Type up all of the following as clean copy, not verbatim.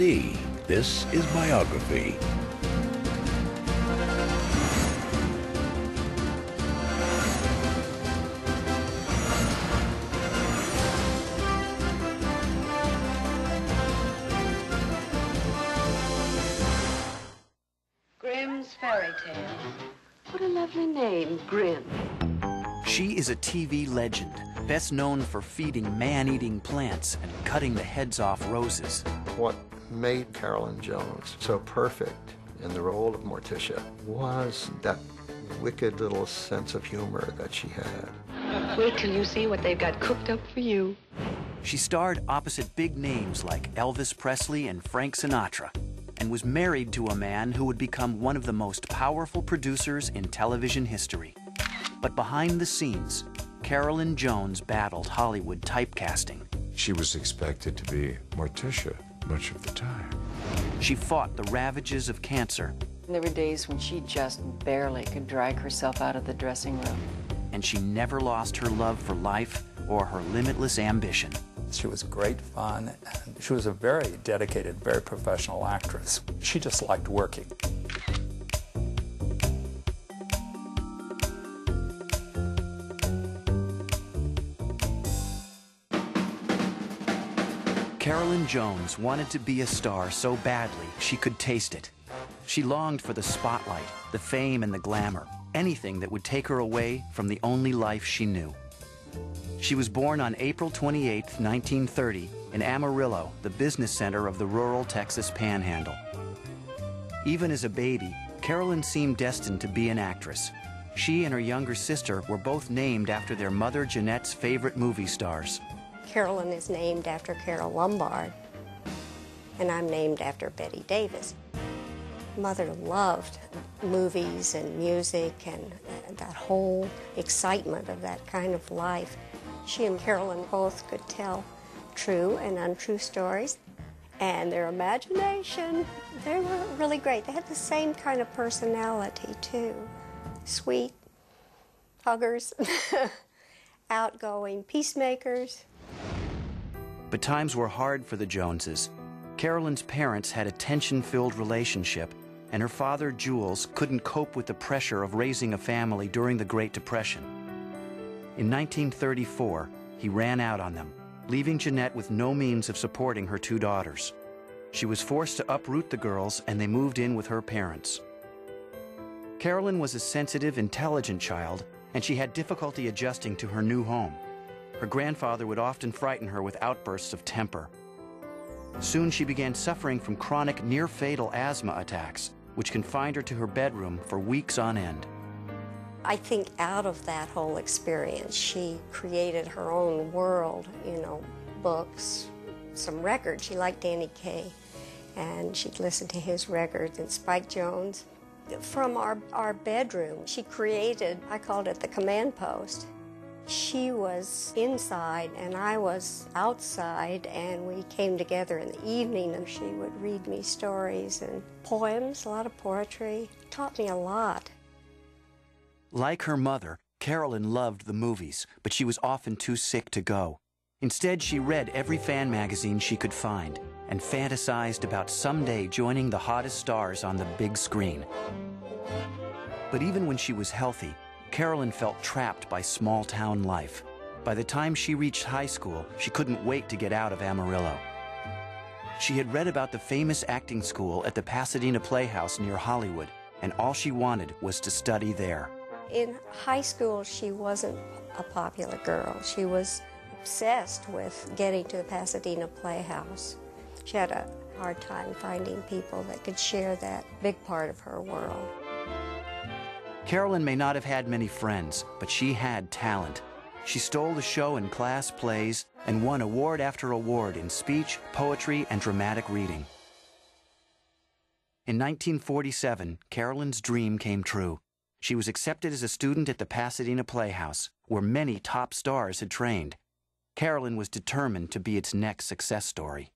MD. This is Biography. Grimm's Fairy Tale. What a lovely name, Grimm. She is a TV legend, best known for feeding man-eating plants and cutting the heads off roses. What made Carolyn Jones so perfect in the role of Morticia was that wicked little sense of humor that she had. Wait till you see what they've got cooked up for you. She starred opposite big names like Elvis Presley and Frank Sinatra, and was married to a man who would become one of the most powerful producers in television history. But behind the scenes, Carolyn Jones battled Hollywood typecasting. She was expected to be Morticia much of the time. She fought the ravages of cancer. There were days when she just barely could drag herself out of the dressing room. And she never lost her love for life or her limitless ambition. She was great fun, and she was a very dedicated, very professional actress. She just liked working. Carolyn Jones wanted to be a star so badly she could taste it. She longed for the spotlight, the fame, and the glamour, anything that would take her away from the only life she knew. She was born on April 28, 1930, in Amarillo, the business center of the rural Texas Panhandle. Even as a baby, Carolyn seemed destined to be an actress. She and her younger sister were both named after their mother Jeanette's favorite movie stars. Carolyn is named after Carole Lombard, and I'm named after Betty Davis. Mother loved movies and music and that whole excitement of that kind of life. She and Carolyn both could tell true and untrue stories, and their imagination, they were really great. They had the same kind of personality, too. Sweet, huggers, outgoing peacemakers. But times were hard for the Joneses. Carolyn's parents had a tension-filled relationship, and her father, Jules, couldn't cope with the pressure of raising a family during the Great Depression. In 1934, he ran out on them, leaving Jeanette with no means of supporting her two daughters. She was forced to uproot the girls, and they moved in with her parents. Carolyn was a sensitive, intelligent child, and she had difficulty adjusting to her new home. Her grandfather would often frighten her with outbursts of temper. Soon she began suffering from chronic, near-fatal asthma attacks, which confined her to her bedroom for weeks on end. I think out of that whole experience, she created her own world, you know, books, some records. She liked Danny Kaye, and she'd listen to his records, and Spike Jones. From our bedroom, she created, I called it the command post. She was inside, and I was outside, and we came together in the evening, and she would read me stories and poems, a lot of poetry. Taught me a lot. Like her mother, Carolyn loved the movies, but she was often too sick to go. Instead, she read every fan magazine she could find and fantasized about someday joining the hottest stars on the big screen. But even when she was healthy, Carolyn felt trapped by small-town life. By the time she reached high school, she couldn't wait to get out of Amarillo. She had read about the famous acting school at the Pasadena Playhouse near Hollywood, and all she wanted was to study there. In high school, she wasn't a popular girl. She was obsessed with getting to the Pasadena Playhouse. She had a hard time finding people that could share that big part of her world. Carolyn may not have had many friends, but she had talent. She stole the show in class plays and won award after award in speech, poetry, and dramatic reading. In 1947, Carolyn's dream came true. She was accepted as a student at the Pasadena Playhouse, where many top stars had trained. Carolyn was determined to be its next success story.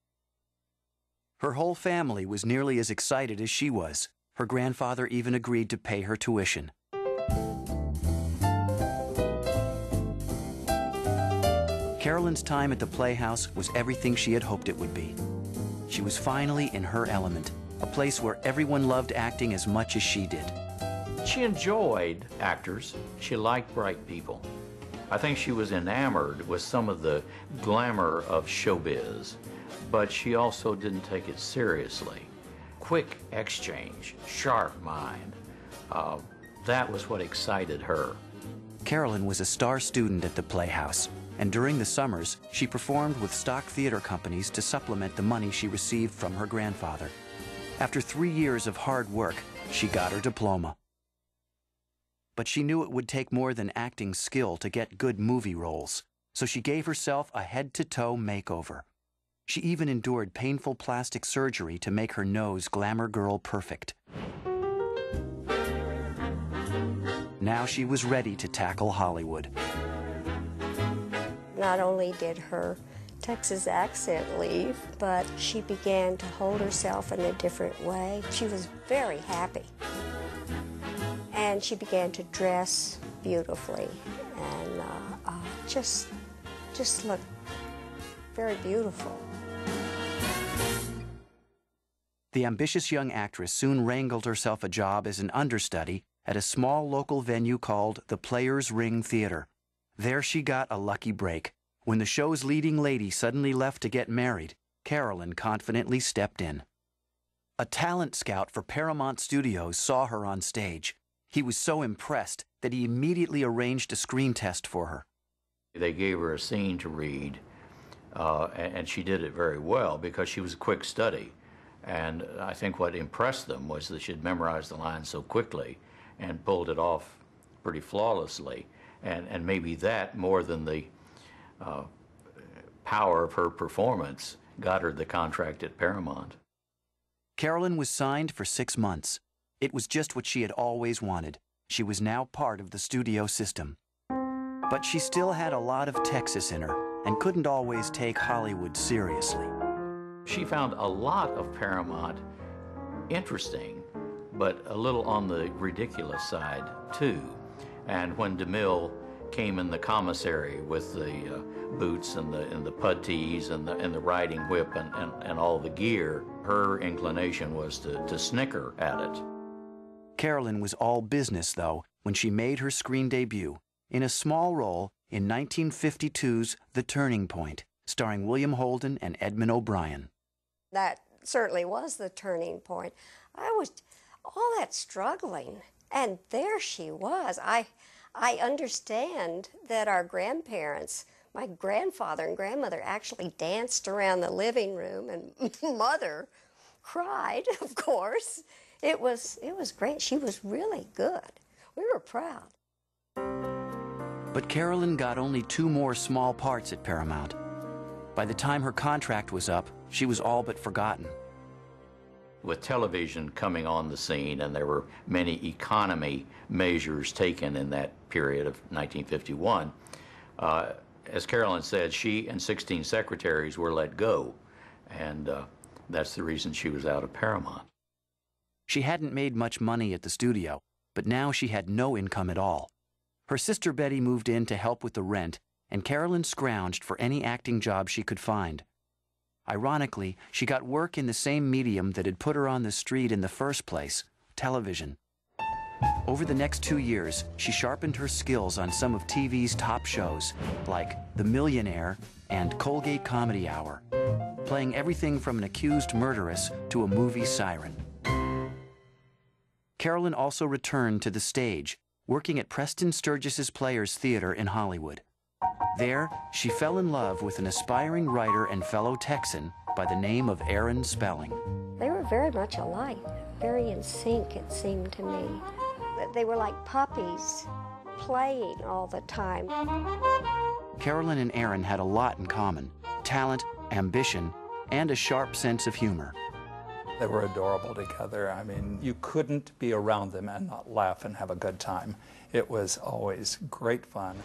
Her whole family was nearly as excited as she was. Her grandfather even agreed to pay her tuition. Carolyn's time at the Playhouse was everything she had hoped it would be. She was finally in her element, a place where everyone loved acting as much as she did. She enjoyed actors. She liked bright people. I think she was enamored with some of the glamour of showbiz, but she also didn't take it seriously. Quick exchange, sharp mind, that was what excited her. Carolyn was a star student at the Playhouse, and during the summers, she performed with stock theater companies to supplement the money she received from her grandfather. After 3 years of hard work, she got her diploma. But she knew it would take more than acting skill to get good movie roles, so she gave herself a head-to-toe makeover. She even endured painful plastic surgery to make her nose glamour girl perfect. Now she was ready to tackle Hollywood. Not only did her Texas accent leave, but she began to hold herself in a different way. She was very happy. And she began to dress beautifully and just look very beautiful. The ambitious young actress soon wrangled herself a job as an understudy at a small local venue called the Players Theater. There she got a lucky break. When the show's leading lady suddenly left to get married, Carolyn confidently stepped in. A talent scout for Paramount Studios saw her on stage. He was so impressed that he immediately arranged a screen test for her. They gave her a scene to read. And she did it very well because she was a quick study. And I think what impressed them was that she had memorized the line so quickly and pulled it off pretty flawlessly. And maybe that, more than the power of her performance, got her the contract at Paramount. Carolyn was signed for 6 months. It was just what she had always wanted. She was now part of the studio system. But she still had a lot of Texas in her and couldn't always take Hollywood seriously. She found a lot of Paramount interesting, but a little on the ridiculous side, too. And when DeMille came in the commissary with the boots and the puttees and the riding whip and all the gear, her inclination was to snicker at it. Carolyn was all business, though, when she made her screen debut in a small role in 1952's The Turning Point, starring William Holden and Edmund O'Brien. That certainly was the turning point. I was all that struggling, and there she was. I understand that our grandparents, my grandfather and grandmother, actually danced around the living room, and Mother cried, of course. It was great. She was really good. We were proud. But Carolyn got only 2 more small parts at Paramount. By the time her contract was up, she was all but forgotten. With television coming on the scene, and there were many economy measures taken in that period of 1951, as Carolyn said, she and 16 secretaries were let go, and that's the reason she was out of Paramount. She hadn't made much money at the studio, but now she had no income at all. Her sister Betty moved in to help with the rent, and Carolyn scrounged for any acting job she could find. Ironically, she got work in the same medium that had put her on the street in the first place, television. Over the next 2 years, she sharpened her skills on some of TV's top shows, like The Millionaire and Colgate Comedy Hour, playing everything from an accused murderess to a movie siren. Carolyn also returned to the stage, working at Preston Sturgis's Players Theater in Hollywood. There, she fell in love with an aspiring writer and fellow Texan by the name of Aaron Spelling. They were very much alike, very in sync, it seemed to me. They were like puppies, playing all the time. Carolyn and Aaron had a lot in common: talent, ambition, and a sharp sense of humor. They were adorable together. I mean, you couldn't be around them and not laugh and have a good time. It was always great fun.